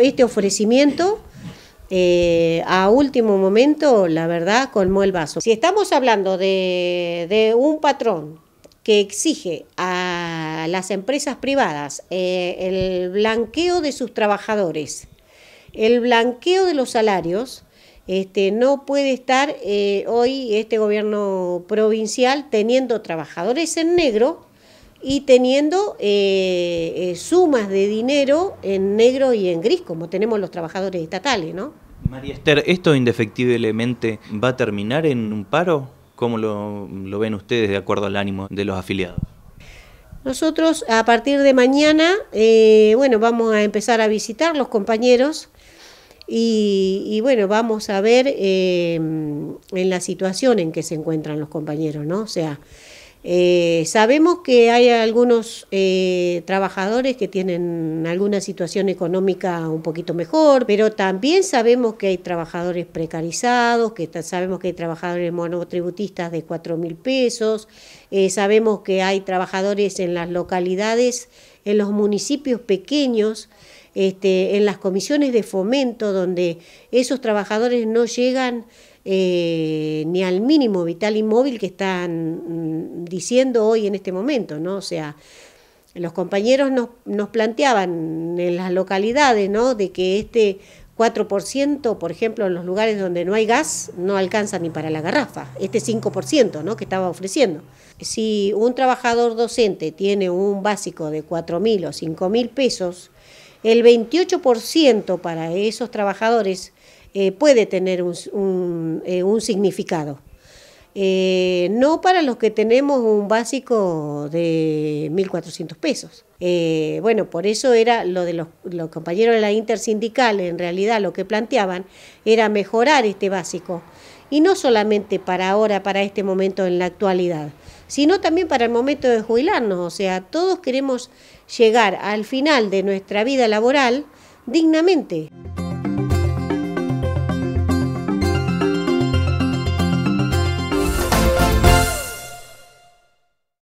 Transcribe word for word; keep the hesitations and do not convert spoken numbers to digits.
este ofrecimiento eh, a último momento, la verdad, colmó el vaso. Si estamos hablando de, de un patrón que exige a las empresas privadas eh, el blanqueo de sus trabajadores, el blanqueo de los salarios, este, no puede estar eh, hoy este gobierno provincial teniendo trabajadores en negro y teniendo eh, eh, sumas de dinero en negro y en gris, como tenemos los trabajadores estatales, ¿no? María Esther, ¿esto indefectiblemente va a terminar en un paro? ¿Cómo lo, lo ven ustedes de acuerdo al ánimo de los afiliados? Nosotros a partir de mañana, eh, bueno, vamos a empezar a visitar los compañeros y, y bueno, vamos a ver eh, en la situación en que se encuentran los compañeros, ¿no? O sea, eh, sabemos que hay algunos eh, trabajadores que tienen alguna situación económica un poquito mejor, pero también sabemos que hay trabajadores precarizados, que sabemos que hay trabajadores monotributistas de cuatro mil pesos, eh, sabemos que hay trabajadores en las localidades, en los municipios pequeños, Este, en las comisiones de fomento, donde esos trabajadores no llegan eh, ni al mínimo vital y móvil que están mm, diciendo hoy en este momento, ¿no? O sea, los compañeros nos, nos planteaban en las localidades, ¿no?, de que este cuatro por ciento, por ejemplo, en los lugares donde no hay gas, no alcanza ni para la garrafa, este cinco por ciento, ¿no?, que estaba ofreciendo. Si un trabajador docente tiene un básico de cuatro mil o cinco mil pesos, el veintiocho por ciento para esos trabajadores eh, puede tener un, un, eh, un significado. Eh, no para los que tenemos un básico de mil cuatrocientos pesos. Eh, bueno, por eso era lo de los, los compañeros de la intersindical, en realidad lo que planteaban era mejorar este básico. Y no solamente para ahora, para este momento en la actualidad, sino también para el momento de jubilarnos. O sea, todos queremos llegar al final de nuestra vida laboral dignamente.